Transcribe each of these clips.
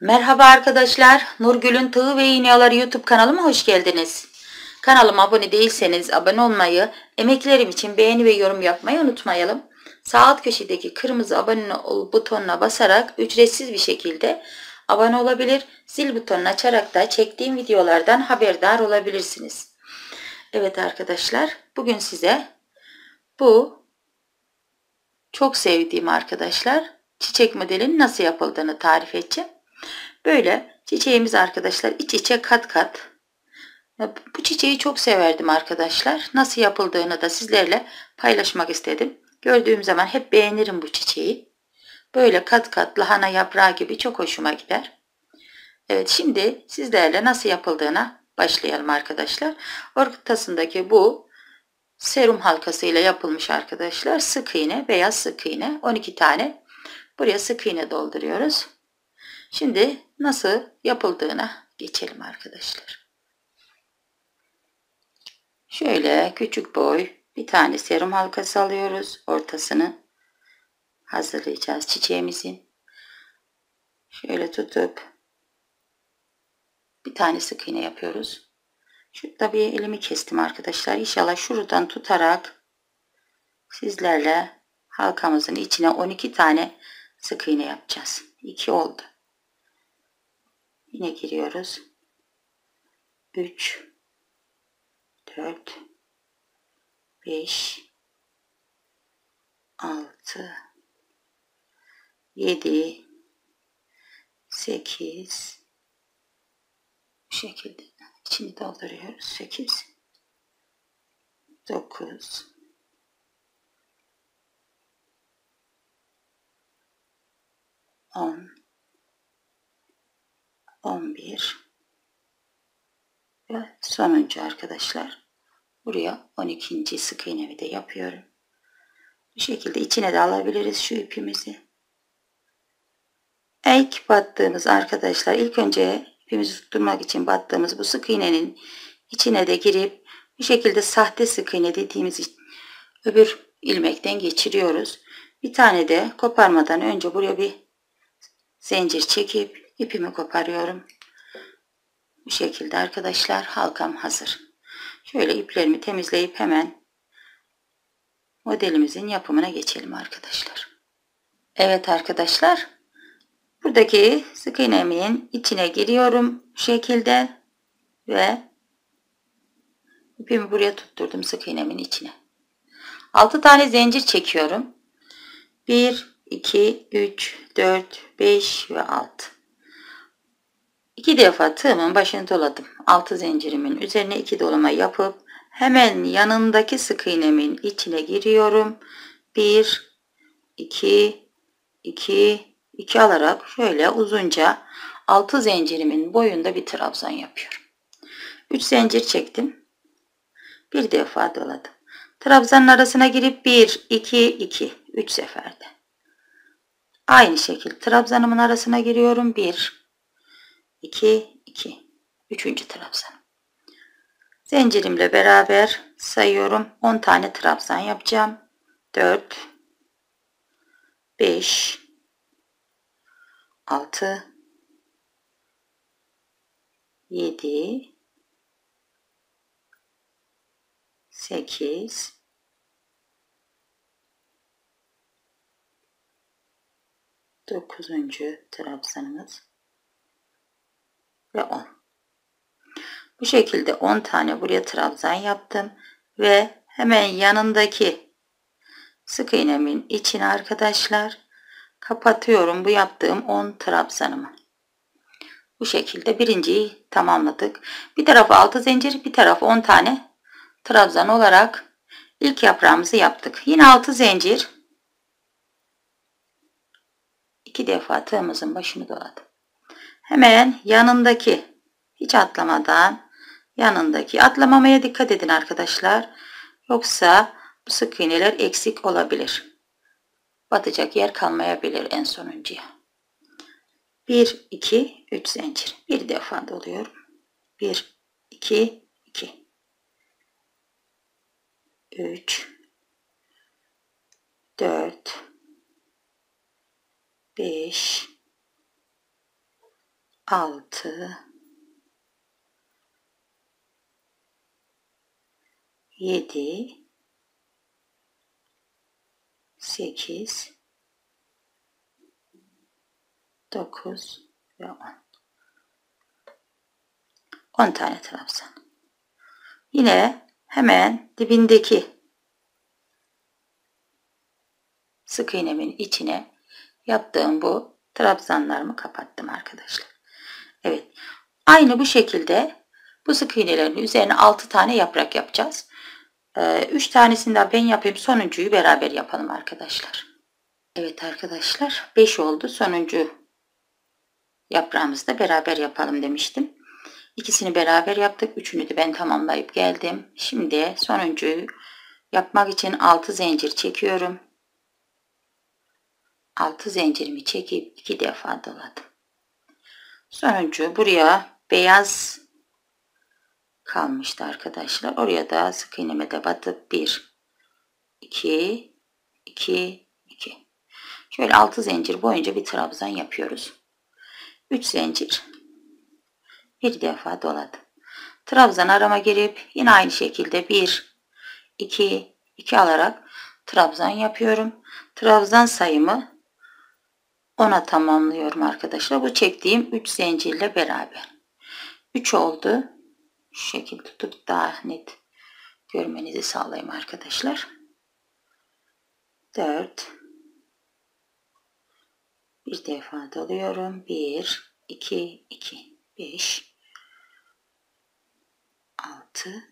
Merhaba arkadaşlar, Nurgül'ün Tığ ve İğneleri YouTube kanalıma hoş geldiniz. Kanalıma abone değilseniz abone olmayı, emeklerim için beğeni ve yorum yapmayı unutmayalım. Sağ alt köşedeki kırmızı abone ol butonuna basarak ücretsiz bir şekilde abone olabilir, zil butonunu açarak da çektiğim videolardan haberdar olabilirsiniz. Evet arkadaşlar, bugün size bu çok sevdiğim arkadaşlar çiçek modelinin nasıl yapıldığını tarif edeceğim. Böyle çiçeğimiz arkadaşlar iç içe kat kat. Bu çiçeği çok severdim arkadaşlar. Nasıl yapıldığını da sizlerle paylaşmak istedim. Gördüğüm zaman hep beğenirim bu çiçeği. Böyle kat kat lahana yaprağı gibi çok hoşuma gider. Evet, şimdi sizlerle nasıl yapıldığına başlayalım arkadaşlar. Ortasındaki bu serum halkasıyla yapılmış arkadaşlar. Sık iğne, beyaz sık iğne 12 tane. Buraya sık iğne dolduruyoruz. Şimdi nasıl yapıldığına geçelim arkadaşlar. Şöyle küçük boy bir tane serum halkası alıyoruz. Ortasını hazırlayacağız çiçeğimizin. Şöyle tutup bir tane sık iğne yapıyoruz. Şurada bir elimi kestim arkadaşlar. İnşallah şuradan tutarak sizlerle halkamızın içine 12 tane sık iğne yapacağız. 2 oldu. Yine giriyoruz. 3 4 5 6 7 8 bu şekilde içini dolduruyoruz. 8 9 10 11 ve sonuncu arkadaşlar. Buraya 12. sık iğnemi de yapıyorum. Bu şekilde içine de alabiliriz şu ipimizi. İlk battığımız arkadaşlar, ilk önce ipimizi tutturmak için battığımız bu sık iğnenin içine de girip bu şekilde sahte sık iğne dediğimiz öbür ilmekten geçiriyoruz. Bir tane de koparmadan önce buraya bir zincir çekip İpimi koparıyorum. Bu şekilde arkadaşlar halkam hazır. Şöyle iplerimi temizleyip hemen modelimizin yapımına geçelim arkadaşlar. Evet arkadaşlar, buradaki sık iğnemin içine giriyorum bu şekilde ve ipimi buraya tutturdum sık iğnemin içine. 6 tane zincir çekiyorum. 1, 2, 3, 4, 5 ve 6. 2 defa tığımın başını doladım. 6 zincirimin üzerine 2 dolama yapıp hemen yanındaki sık iğnemin içine giriyorum. 1 2 2 2 alarak şöyle uzunca 6 zincirimin boyunda bir trabzan yapıyorum. 3 zincir çektim. Bir defa doladım. Trabzanın arasına girip 1 2 2 3 seferde. Aynı şekilde trabzanımın arasına giriyorum. 1 2 2 3. trabzan. Zincirimle beraber sayıyorum. 10 tane trabzan yapacağım. 4 5 6 7 8 9. trabzanımız ve 10. Bu şekilde 10 tane buraya trabzan yaptım ve hemen yanındaki sık iğnemin içine arkadaşlar kapatıyorum bu yaptığım 10 trabzanımı. Bu şekilde birinciyi tamamladık. Bir tarafı 6 zincir, bir tarafı 10 tane trabzan olarak ilk yaprağımızı yaptık. Yine 6 zincir, 2 defa tığımızın başını doladım. Hemen yanındaki, hiç atlamadan yanındaki, atlamamaya dikkat edin arkadaşlar. Yoksa bu sık iğneler eksik olabilir. Batacak yer kalmayabilir en sonuncuya. 1, 2, 3 zincir. Bir defa doluyorum. 1, 2, 2. 3, 4, 5, 6 6, 7, 8, 9 ve 10. 10 tane trabzan. Yine hemen dibindeki sık iğnemin içine yaptığım bu trabzanlarımı kapattım arkadaşlar. Evet. Aynı bu şekilde bu sık iğnelerin üzerine 6 tane yaprak yapacağız. 3 tanesini daha ben yapayım. Sonuncuyu beraber yapalım arkadaşlar. Evet arkadaşlar. 5 oldu. Sonuncu yaprağımızı da beraber yapalım demiştim. İkisini beraber yaptık. Üçünü de ben tamamlayıp geldim. Şimdi sonuncuyu yapmak için 6 zincir çekiyorum. 6 zincirimi çekip 2 defa doladım. Sonuncu buraya beyaz kalmıştı arkadaşlar. Oraya da sık iğneme de batıp 1, 2, 2, 2. Şöyle 6 zincir boyunca bir trabzan yapıyoruz. 3 zincir. Bir defa doladım. Trabzan arama girip yine aynı şekilde 1, 2, 2 alarak trabzan yapıyorum. Trabzan sayımı 10'a tamamlıyorum arkadaşlar. Bu çektiğim 3 zincirle beraber. 3 oldu. Şu şekilde tutup daha net görmenizi sağlayayım arkadaşlar. 4. Bir defa doluyorum. 1, 2, 2, 5, 6.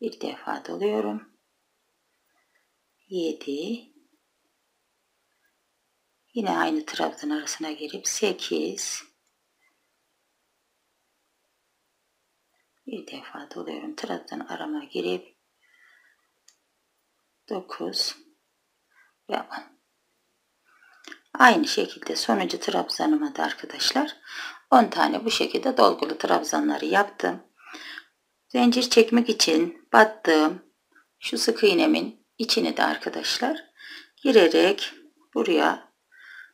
Bir defa doluyorum. 7, yine aynı trabzan arasına girip 8, bir defa doluyorum, trabzan arama girip 9 ve 10. Aynı şekilde sonuncu trabzanıma da arkadaşlar 10 tane bu şekilde dolgulu trabzanları yaptım. Zincir çekmek için battığım şu sık iğnemin İçini de arkadaşlar girerek buraya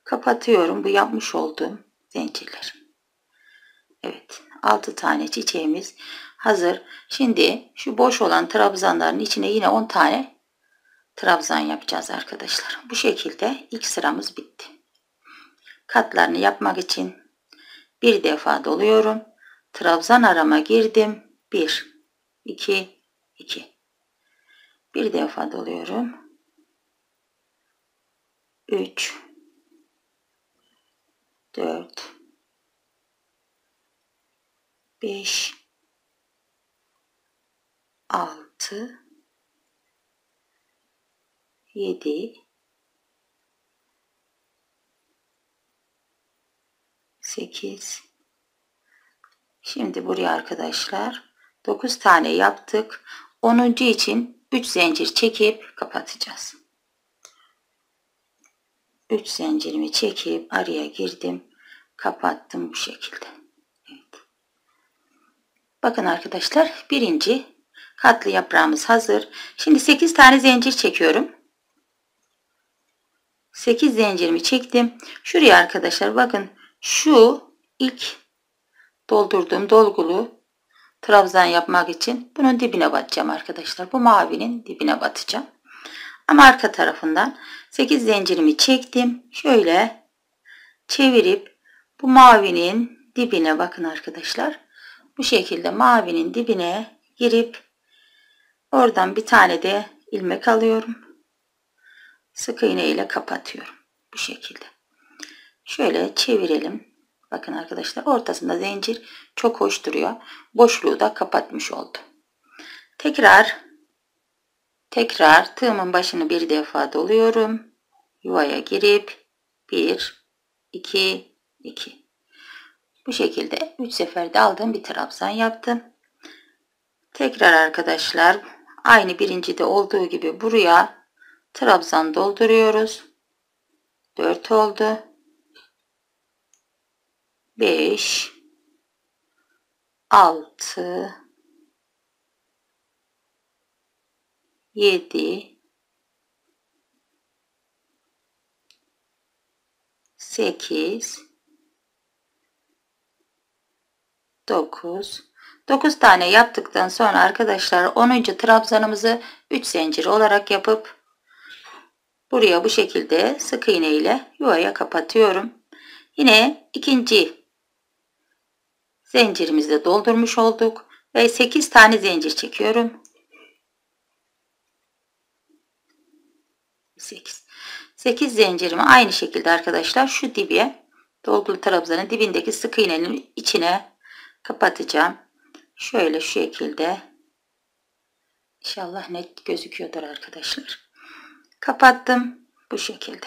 kapatıyorum bu yapmış olduğum zincirler. Evet, 6 tane çiçeğimiz hazır. Şimdi şu boş olan trabzanların içine yine 10 tane trabzan yapacağız arkadaşlar. Bu şekilde ilk sıramız bitti. Katlarını yapmak için bir defa doluyorum. Trabzan arama girdim. 1, 2, 2. Bir defa doluyorum. 3, 4, 5, 6, 7, 8. Şimdi buraya arkadaşlar 9 tane yaptık. 10. için 3 zincir çekip kapatacağız. 3 zincirimi çekip araya girdim, kapattım bu şekilde. Evet. Bakın arkadaşlar, birinci katlı yaprağımız hazır. Şimdi 8 tane zincir çekiyorum. 8 zincirimi çektim. Şuraya arkadaşlar bakın, şu ilk doldurduğum dolgulu trabzan yapmak için bunun dibine batacağım arkadaşlar. Bu mavinin dibine batacağım. Ama arka tarafından 8 zincirimi çektim. Şöyle çevirip bu mavinin dibine bakın arkadaşlar. Bu şekilde mavinin dibine girip oradan bir tane de ilmek alıyorum. Sık iğne ile kapatıyorum. Bu şekilde. Şöyle çevirelim. Bakın arkadaşlar, ortasında zincir çok hoş duruyor. Boşluğu da kapatmış oldum. Tekrar tığımın başını bir defa doluyorum. Yuvaya girip 1, 2, 2. Bu şekilde 3 seferde aldığım bir trabzan yaptım. Tekrar arkadaşlar aynı birincide olduğu gibi buraya trabzan dolduruyoruz. 4 oldu. 5, 6, 7, 8, 9 tane yaptıktan sonra arkadaşlar 10. trabzanımızı 3 zincir olarak yapıp buraya bu şekilde sık iğne ile yuvaya kapatıyorum. Yine ikinci zincirimizi de doldurmuş olduk ve 8 tane zincir çekiyorum. 8 zincirimi aynı şekilde arkadaşlar şu dibe, dolgulu trabzanın dibindeki sık iğnenin içine kapatacağım. Şöyle şu şekilde. İnşallah net gözüküyordur arkadaşlar. Kapattım bu şekilde.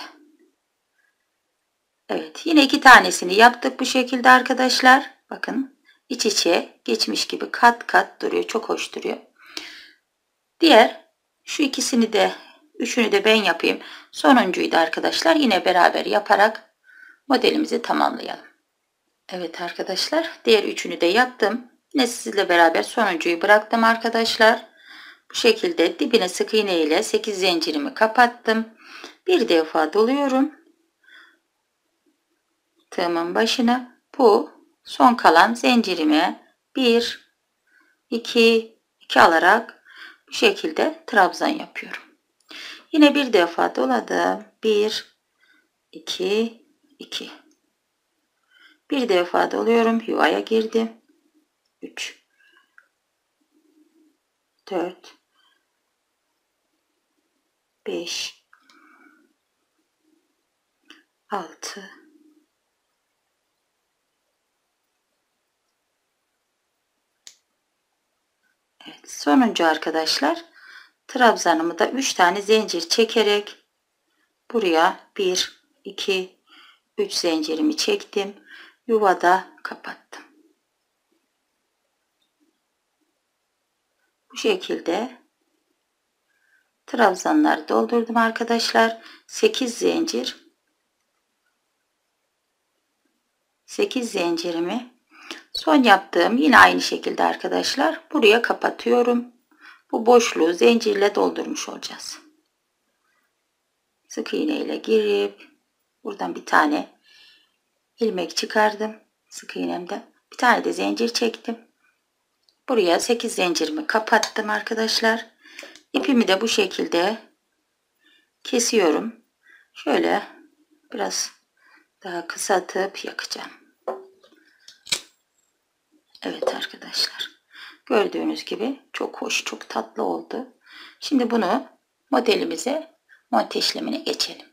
Evet, yine 2 tanesini yaptık bu şekilde arkadaşlar. Bakın iç içe geçmiş gibi kat kat duruyor. Çok hoş duruyor. Diğer şu ikisini de, üçünü de ben yapayım. Sonuncuyu da arkadaşlar yine beraber yaparak modelimizi tamamlayalım. Evet arkadaşlar, diğer üçünü de yaptım. Yine sizinle beraber sonuncuyu bıraktım arkadaşlar. Bu şekilde dibine sık iğne ile 8 zincirimi kapattım. Bir defa doluyorum tığımın başına. Bu son kalan zincirime 1, 2 alarak bu şekilde trabzan yapıyorum. Yine bir defa doladım. 1, 2, 2. Bir defa doluyorum. Yuvaya girdim. 3, 4, 5, 6. Evet, sonuncu arkadaşlar. Trabzanımı da 3 tane zincir çekerek buraya 1, 2, 3 zincirimi çektim. Yuvada kapattım. Bu şekilde trabzanları doldurdum arkadaşlar. 8 zincir. 8 zincirimi son yaptığım yine aynı şekilde arkadaşlar buraya kapatıyorum. Bu boşluğu zincirle doldurmuş olacağız. Sık iğne ile girip buradan bir tane ilmek çıkardım sık iğnemden. Bir tane de zincir çektim. Buraya 8 zincirimi kapattım arkadaşlar. İpimi de bu şekilde kesiyorum. Şöyle biraz daha kısaltıp yakacağım. Evet arkadaşlar. Gördüğünüz gibi çok hoş, çok tatlı oldu. Şimdi bunu modelimize monte işlemine geçelim.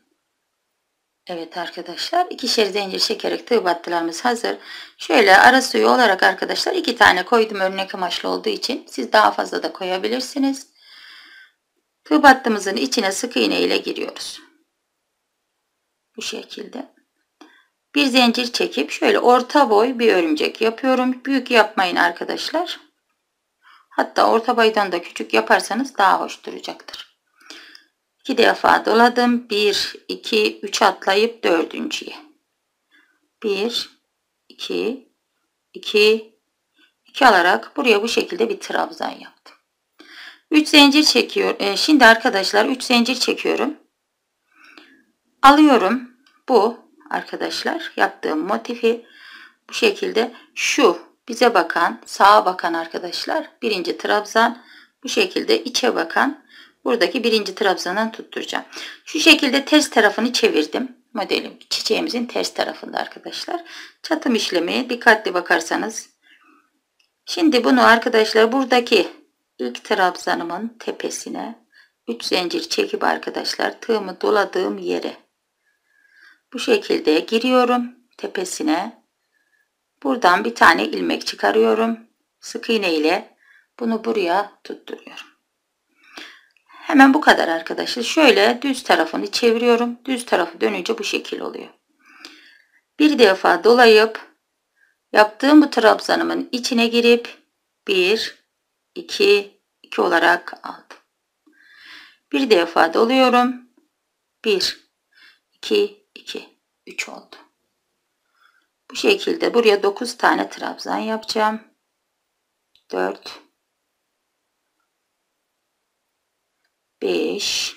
Evet arkadaşlar, 2'şer zincir çekerek tığ battılarımız hazır. Şöyle ara suyu olarak arkadaşlar 2 tane koydum örnek amaçlı olduğu için. Siz daha fazla da koyabilirsiniz. Tığ battımızın içine sık iğne ile giriyoruz. Bu şekilde. Bir zincir çekip şöyle orta boy bir örümcek yapıyorum. Büyük yapmayın arkadaşlar. Hatta orta boydan da küçük yaparsanız daha hoş duracaktır. 2 defa doladım. 1, 2, 3 atlayıp 4.'ye. 1, 2, 2, 2 alarak buraya bu şekilde bir trabzan yaptım. 3 zincir çekiyorum. Şimdi arkadaşlar 3 zincir çekiyorum. Alıyorum bu arkadaşlar yaptığım motifi bu şekilde şu. Bize bakan, sağa bakan arkadaşlar birinci trabzan, bu şekilde içe bakan buradaki birinci trabzandan tutturacağım. Şu şekilde ters tarafını çevirdim. Modelim çiçeğimizin ters tarafında arkadaşlar. Çatım işlemi dikkatli bakarsanız. Şimdi bunu arkadaşlar buradaki ilk trabzanımın tepesine 3 zincir çekip arkadaşlar tığımı doladığım yere bu şekilde giriyorum tepesine. Buradan bir tane ilmek çıkarıyorum. Sık iğne ile bunu buraya tutturuyorum. Hemen bu kadar arkadaşlar. Şöyle düz tarafını çeviriyorum. Düz tarafı dönünce bu şekil oluyor. Bir defa dolayıp yaptığım bu trabzanımın içine girip 1, 2, 2 olarak aldım. Bir defa doluyorum. 1, 2, 2, 3 oldu. Bu şekilde buraya 9 tane trabzan yapacağım. 4, 5,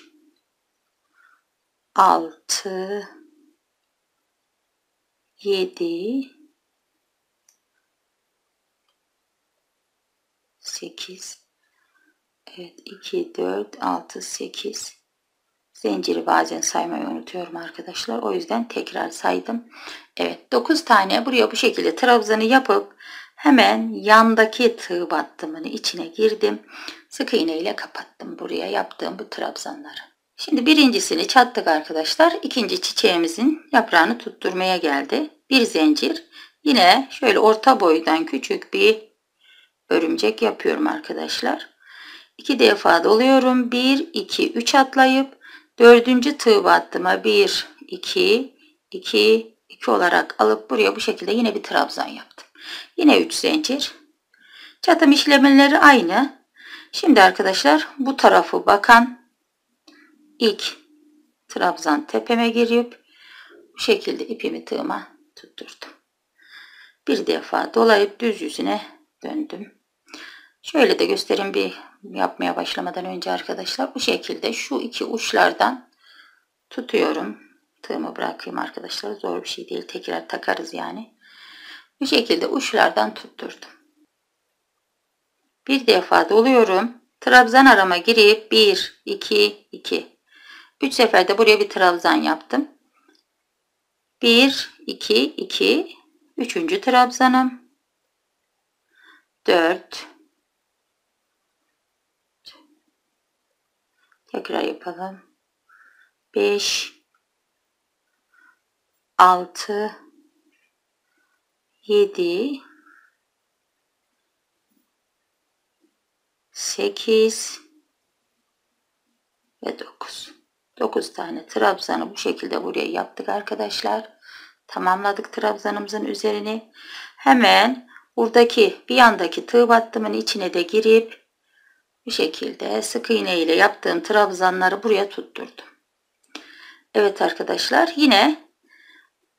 6, 7 8, evet 2 4 6 8. Zinciri bazen saymayı unutuyorum arkadaşlar, o yüzden tekrar saydım. Evet 9 tane buraya bu şekilde trabzanı yapıp hemen yandaki tığ battımının içine girdim, sık iğne ile kapattım buraya yaptığım bu trabzanları. Şimdi birincisini çattık arkadaşlar, ikinci çiçeğimizin yaprağını tutturmaya geldi. Bir zincir, yine şöyle orta boydan küçük bir örümcek yapıyorum arkadaşlar. 2 defa doluyorum, 1 2 3 atlayıp dördüncü tığ battıma 1 2 2 2 olarak alıp buraya bu şekilde yine bir trabzan yaptım. Yine 3 zincir. Çatım işlemleri aynı. Şimdi arkadaşlar bu tarafı bakan ilk trabzan tepeme girip bu şekilde ipimi tığıma tutturdum. Bir defa dolayıp düz yüzüne döndüm. Şöyle de göstereyim bir yapmaya başlamadan önce arkadaşlar. Bu şekilde şu iki uçlardan tutuyorum. Tığımı bırakayım arkadaşlar. Zor bir şey değil. Tekrar takarız yani. Bu şekilde uçlardan tutturdum. Bir defa doluyorum. Trabzan arama girip 1, 2, 2. 3 seferde buraya bir trabzan yaptım. 1, 2, 2. 3. trabzanım. 4. Tekrar yapalım. 5 6 7 8 ve 9. 9 tane trabzanı bu şekilde buraya yaptık arkadaşlar. Tamamladık trabzanımızın üzerini. Hemen buradaki bir yandaki tığ battımın içine de girip bu şekilde sık iğne ile yaptığım trabzanları buraya tutturdum. Evet arkadaşlar, yine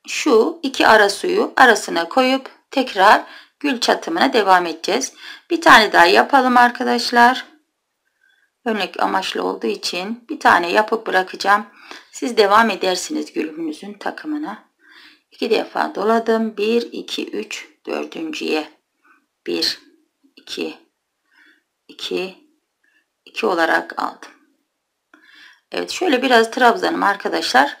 şu iki ara suyu arasına koyup tekrar gül çatımına devam edeceğiz. Bir tane daha yapalım arkadaşlar. Örnek amaçlı olduğu için bir tane yapıp bırakacağım. Siz devam edersiniz gülümünüzün takımına. 2 defa doladım. 1, 2, 3, 4.'ye 1, 2, 2 2 olarak aldım. Evet şöyle biraz trabzanım arkadaşlar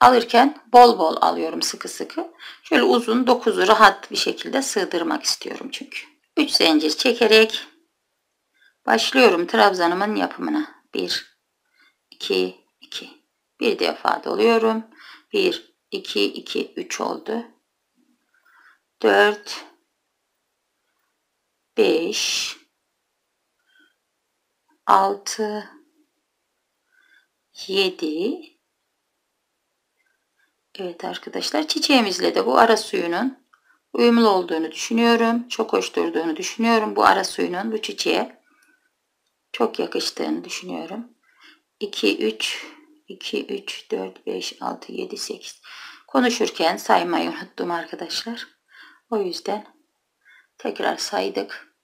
alırken bol bol alıyorum, sıkı sıkı. Şöyle uzun 9'u rahat bir şekilde sığdırmak istiyorum çünkü. 3 zincir çekerek başlıyorum trabzanımın yapımına. 1 2 2. Bir defa doluyorum. 1 2 2 3 oldu. 4 5 6 7. Evet arkadaşlar, çiçeğimizle de bu ara suyunun uyumlu olduğunu düşünüyorum. Çok hoş durduğunu düşünüyorum. Bu ara suyunun bu çiçeğe çok yakıştığını düşünüyorum. 2 3 2 3 4 5 6 7 8. Konuşurken saymayı unuttum arkadaşlar. O yüzden tekrar saydık.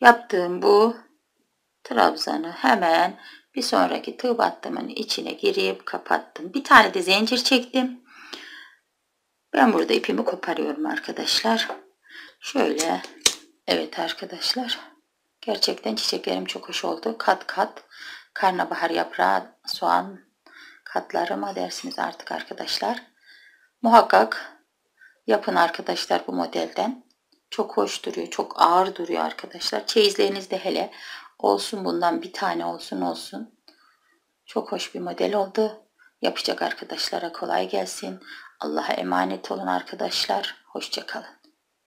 Yaptığım bu trabzanı hemen bir sonraki tığ battımın içine girip kapattım. Bir tane de zincir çektim. Ben burada ipimi koparıyorum arkadaşlar. Şöyle. Evet arkadaşlar. Gerçekten çiçeklerim çok hoş oldu. Kat kat karnabahar yaprağı, soğan katları mı dersiniz artık arkadaşlar. Muhakkak yapın arkadaşlar bu modelden. Çok hoş duruyor. Çok ağır duruyor arkadaşlar. Çeyizlerinizde hele olsun, bundan bir tane olsun. Çok hoş bir model oldu. Yapacak arkadaşlara kolay gelsin. Allah'a emanet olun arkadaşlar. Hoşça kalın.